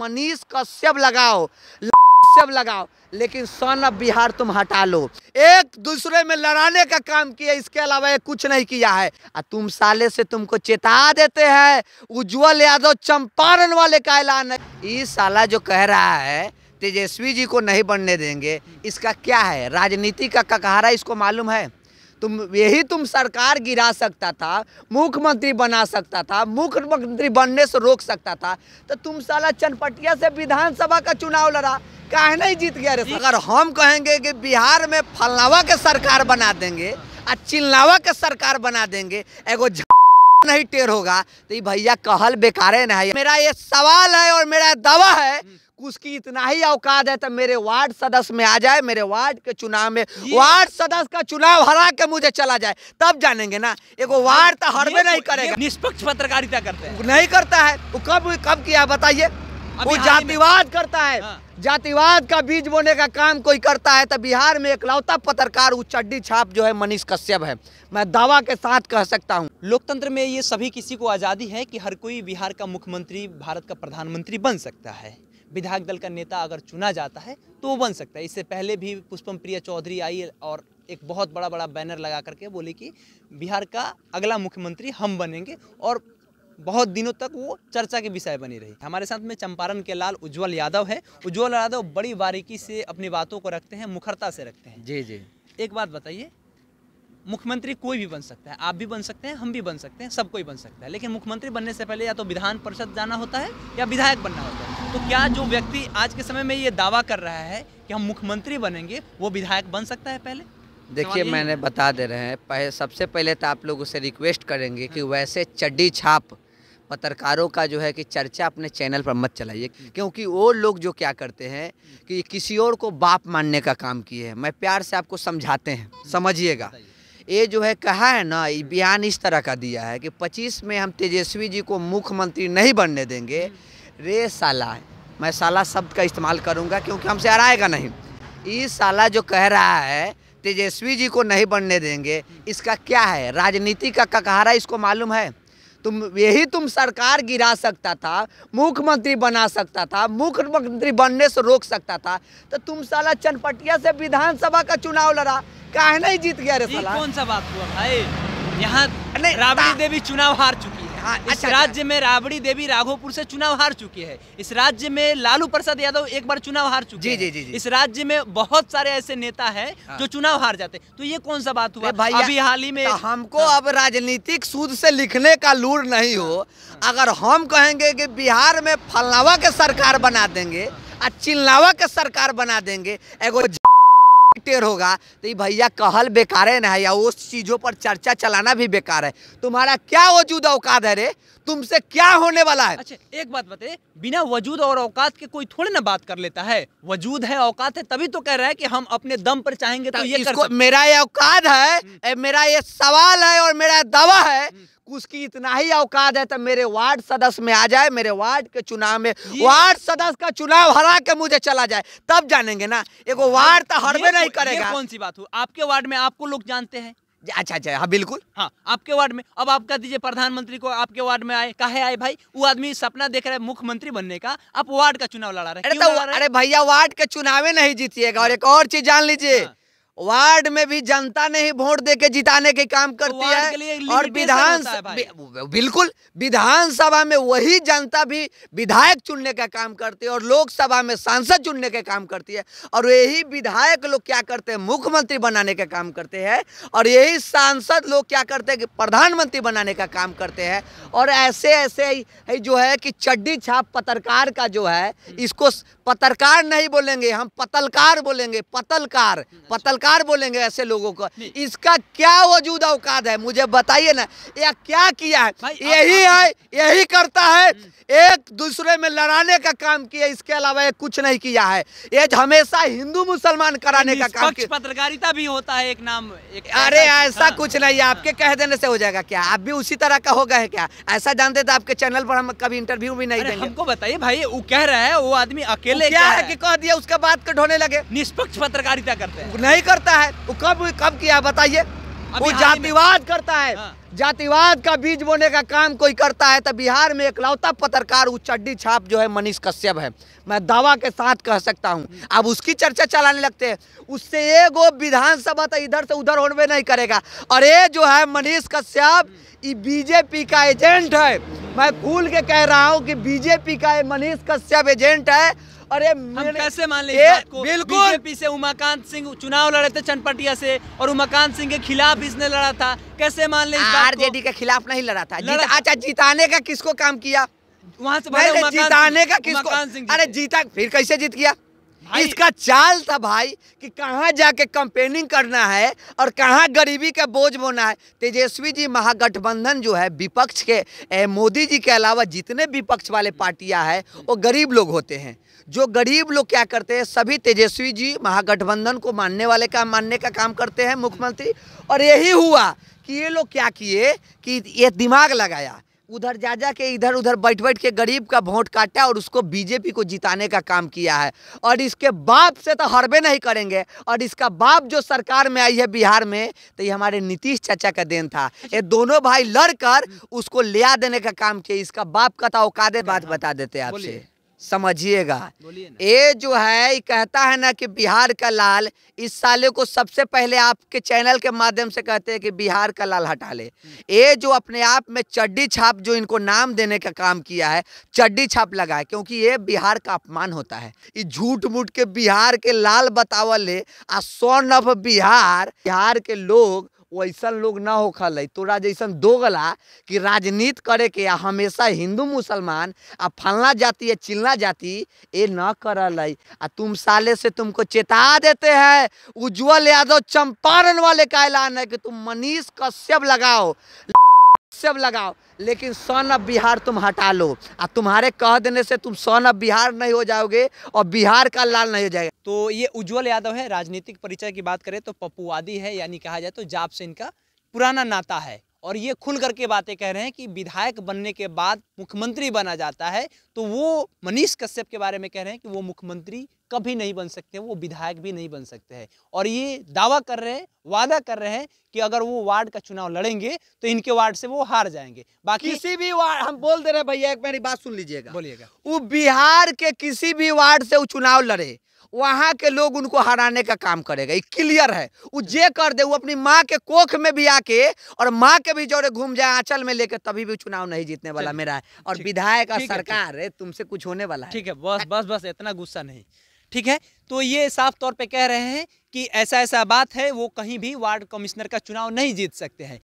मनीष कश्यप लगाओ, लेकिन सन ऑफ बिहार तुम हटा लो। एक दूसरे में लड़ाने का काम किया, इसके अलावा ये कुछ नहीं किया है। तुम साले से तुमको चेता देते हैं। उज्जवल यादव चंपारण वाले का ऐलान है। ये साला जो कह रहा है तेजस्वी जी को नहीं बनने देंगे, इसका क्या है? राजनीति का ककहारा इसको मालूम है। यही तुम सरकार गिरा सकता था, मुख्यमंत्री बना सकता था, मुख्यमंत्री बनने से रोक सकता था। तो तुम साला चनपटिया से विधानसभा का चुनाव लड़ा, काहे नहीं जीत गया रे? अगर हम कहेंगे कि बिहार में फलनावा के सरकार बना देंगे और चिल्लावा के सरकार बना देंगे, एगो नहीं टेर होगा तो ये भैया कहल बेकारे नहीं। मेरा ये सवाल है और मेरा दावा है, उसकी इतना ही औकात है तो मेरे वार्ड सदस्य में आ जाए, मेरे वार्ड के चुनाव में वार्ड सदस्य का चुनाव हरा के मुझे चला जाए, तब जानेंगे ना। एगो वार्ड तो हरबे नहीं करेगा। निष्पक्ष पत्रकारिता करते हैं, नहीं करता है। वो कब किया बताइए? वो जातिवाद करता है। जातिवाद का बीज बोने का काम कोई करता है तो बिहार में एकलौता पत्रकार उच्चड्डी छाप जो है मनीष कश्यप है। मैं दावा के साथ कह सकता हूं, लोकतंत्र में ये सभी किसी को आज़ादी है कि हर कोई बिहार का मुख्यमंत्री, भारत का प्रधानमंत्री बन सकता है। विधायक दल का नेता अगर चुना जाता है तो वो बन सकता है। इससे पहले भी पुष्पम प्रिया चौधरी आई और एक बहुत बड़ा बैनर लगा करके बोली कि बिहार का अगला मुख्यमंत्री हम बनेंगे, और बहुत दिनों तक वो चर्चा के विषय बनी रही। हमारे साथ में चंपारण के लाल उज्जवल यादव है। उज्जवल यादव बड़ी बारीकी से अपनी बातों को रखते हैं, मुखरता से रखते हैं। जी, एक बात बताइए, मुख्यमंत्री कोई भी बन सकता है, आप भी बन सकते हैं, हम भी बन सकते हैं, सब कोई बन सकता है। लेकिन मुख्यमंत्री बनने से पहले या तो विधान परिषद जाना होता है या विधायक बनना होता है। तो क्या जो व्यक्ति आज के समय में ये दावा कर रहा है कि हम मुख्यमंत्री बनेंगे, वो विधायक बन सकता है? पहले देखिए, मैंने बता दे रहे हैं, सबसे पहले तो आप लोगों से रिक्वेस्ट करेंगे कि वैसे चड्डी छाप पत्रकारों का जो है कि चर्चा अपने चैनल पर मत चलाइए, क्योंकि वो लोग जो क्या करते हैं कि किसी और को बाप मानने का काम किए हैं। मैं प्यार से आपको समझाते हैं, समझिएगा। ये जो है कहा है ना, ये बयान इस तरह का दिया है कि 25 में हम तेजस्वी जी को मुख्यमंत्री नहीं बनने देंगे। रे साला, मैं साला शब्द का इस्तेमाल करूँगा क्योंकि हमसे हराएगा नहीं। ये साला जो कह रहा है तेजस्वी जी को नहीं बनने देंगे, इसका क्या है? राजनीति का ककहारा इसको मालूम है। यही तुम सरकार गिरा सकता था, मुख्यमंत्री बना सकता था, मुख्यमंत्री बनने से रोक सकता था। तो तुम साला चनपटिया से विधानसभा का चुनाव लड़ा, काहे नहीं जीत गया रे साला? कौन सा बात हुआ भाई? यहाँ राबड़ी देवी चुनाव हार चुकी है। इस राज्य में राबड़ी देवी राघोपुर से चुनाव हार चुकी है। इस राज्य में लालू प्रसाद यादव एक बार चुनाव हार चुके हैं। जी। इस राज्य में बहुत सारे ऐसे नेता हैं जो चुनाव हार जाते हैं। तो ये कौन सा बात हुआ भाई? अभी हाल ही में हमको अब राजनीतिक सूद से लिखने का लूर नहीं हो। अगर हम कहेंगे कि बिहार में फलनावा के सरकार बना देंगे और चिल्लावा के सरकार बना देंगे, एगो टेर होगा तो ये भैया कहल बेकारे ना है, या उस चीज़ों पर चर्चा चलाना भी बेकार है। तुम्हारा क्या वजूद औकात है रे? तुमसे क्या होने वाला है? अच्छा एक बात बताइए, बिना वजूद और औकात के कोई थोड़े ना बात कर लेता है। वजूद है, औकात है, तभी तो कह रहा है कि हम अपने दम पर चाहेंगे तो ये इसको कर सकते। मेरा ये औकात है, मेरा ये सवाल है और मेरा दावा है, उसकी इतना ही औकात है तो मेरे वार्ड सदस्य में आ जाए, मेरे वार्ड के चुनाव में वार्ड सदस्य का चुनाव हरा के मुझे चला जाए, तब जानेंगे ना। एगो वार्ड तो हरबे नहीं करेगा। कौन सी बात हुई? आपके वार्ड में आपको लोग जानते हैं। अच्छा, हाँ बिल्कुल, हाँ आपके वार्ड में। अब आप कह दीजिए प्रधानमंत्री को आपके वार्ड में आए, काहे आए भाई? वो आदमी सपना देख रहा है मुख्यमंत्री बनने का, आप वार्ड का चुनाव लड़ा रहे हैं। अरे भैया, वार्ड के चुनाव नहीं जीतिएगा। और एक और चीज जान लीजिए, वार्ड में भी जनता ने ही वोट देके जिताने के काम करती है, और विधानसभा में वही जनता भी विधायक चुनने का काम करती है और लोकसभा में सांसद चुनने के काम करती है। और यही विधायक लोग क्या करते हैं? मुख्यमंत्री बनाने का काम करते हैं। और यही सांसद लोग क्या करते हैं कि प्रधानमंत्री बनाने का काम करते हैं। और ऐसे जो है कि चड्डी छाप पत्रकार का जो है, इसको पत्रकार नहीं बोलेंगे हम, पतलकार बोलेंगे। पतलकार बोलेंगे ऐसे लोगों को। इसका क्या वजूद औकात है? मुझे बताइए ना, या क्या किया है? यही करता है। एक दूसरे में लड़ाने का काम किया, इसके अलावा ये कुछ नहीं किया है। ये हमेशा हिंदू मुसलमान कराने का काम किया। पत्रकारिता भी होता है एक नाम। अरे ऐसा कुछ नहीं है, आपके कह देने से हो जाएगा क्या? आप भी उसी तरह का होगा है क्या? ऐसा जानते तो आपके चैनल पर हम कभी इंटरव्यू भी नहीं देंगे। हमको बताइए भाई, वो कह रहा है, वो आदमी अकेले क्या है कि कह दिया उसका बात ढोने लगे? निष्पक्ष पत्रकारिता करते हैं, नहीं करता है। वो कब किया बताइए? वो जातिवाद करता है। जातिवाद का बीज बोने का काम कोई करता है तो बिहार में एकलौता पत्रकार वो चड्डी छाप जो है मनीष कश्यप है, मैं दावा के साथ कह सकता हूँ। अब उसकी चर्चा चलाने लगते हैं, उससे एगो विधानसभा तो इधर से उधर होने नहीं करेगा। और ये जो है मनीष कश्यप ये बीजेपी का एजेंट है, मैं भूल के कह रहा हूँ कि बीजेपी का मनीष कश्यप एजेंट है। अरे हम कैसे मान लें इस बात को? बिल्कुल बीजेपी से उमाकांत सिंह चुनाव लड़े थे चनपटिया से, और उमाकांत सिंह के खिलाफ इसने लड़ा था, कैसे मान लें? आरजेडी के खिलाफ नहीं लड़ा था, अच्छा जिताने का किसको काम किया वहाँ से? जिताने का किसको? अरे जीता फिर कैसे जीत गया? इसका चाल था भाई कि कहाँ जाके कैंपेनिंग करना है और कहाँ गरीबी का बोझ बोना है। तेजस्वी जी महागठबंधन जो है विपक्ष के, मोदी जी के अलावा जितने विपक्ष वाले पार्टियां हैं वो गरीब लोग होते हैं। जो गरीब लोग क्या करते हैं, सभी तेजस्वी जी महागठबंधन को मानने वाले का मानने का काम करते हैं मुख्यमंत्री। और यही हुआ कि ये लोग क्या किए कि ये दिमाग लगाया, उधर जा जा के इधर उधर बैठ बैठ के गरीब का वोट काटा और उसको बीजेपी को जिताने का काम किया है। और इसके बाप से तो हरबे नहीं करेंगे। और इसका बाप जो सरकार में आई है बिहार में, तो ये हमारे नीतीश चाचा का देन था। ये दोनों भाई लड़कर उसको लिया देने का काम किया। इसका बाप का तो औकात बात बता देते आपसे, समझिएगा। ये जो है कहता है ना कि बिहार का लाल, इस साले को सबसे पहले आपके चैनल के माध्यम से कहते हैं कि बिहार का लाल हटा ले। ये जो अपने आप में चड्डी छाप जो इनको नाम देने का काम किया है, चड्डी छाप लगा है, क्योंकि ये बिहार का अपमान होता है। ये झूठ मूठ के बिहार के लाल बतावल है। आ सन ऑफ बिहार, बिहार के लोग वैसा लोग ना हो खल तोरा जैसा दोगला कि राजनीति करे के आ हमेशा हिंदू मुसलमान आ फलना जाति या चिलना जाति ये ना करल है। आ तुम साले से तुमको चेता देते हैं, उज्जवल यादव चंपारण वाले का ऐलान है कि तुम मनीष कश्यप लगाओ, सब लगाओ, लेकिन सन ऑफ बिहार तुम हटा लो। अब तुम्हारे कह देने से तुम सन ऑफ बिहार नहीं हो जाओगे और बिहार का लाल नहीं हो जाएगा। तो ये उज्जवल यादव है। राजनीतिक परिचय की बात करें तो पप्पूवादी है, यानी कहा जाए तो जाप से इनका पुराना नाता है। और ये खुल करके बातें कह रहे हैं कि विधायक बनने के बाद मुख्यमंत्री बना जाता है, तो वो मनीष कश्यप के बारे में कह रहे हैं कि वो मुख्यमंत्री कभी नहीं बन सकते, वो विधायक भी नहीं बन सकते हैं। और ये दावा कर रहे हैं, वादा कर रहे हैं कि अगर वो वार्ड का चुनाव लड़ेंगे तो इनके वार्ड से वो हार जाएंगे। बाकी किसी भी वार्ड, हम बोल दे रहे हैं भैया, एक मेरी बात सुन लीजिएगा, बोलिएगा, वो बिहार के किसी भी वार्ड से वो चुनाव लड़े, वहाँ के लोग उनको हराने का काम करेगा। ये क्लियर है। वो जे कर दे, वो अपनी माँ के कोख में भी आके और माँ के भी जोड़े घूम जाए आंचल में लेकर, तभी भी चुनाव नहीं जीतने वाला मेरा है। और विधायक और सरकार तुमसे कुछ होने वाला है। ठीक है, बस बस बस, इतना गुस्सा नहीं, ठीक है। तो ये साफ तौर पे कह रहे हैं कि ऐसा ऐसा बात है, वो कहीं भी वार्ड कमिश्नर का चुनाव नहीं जीत सकते हैं।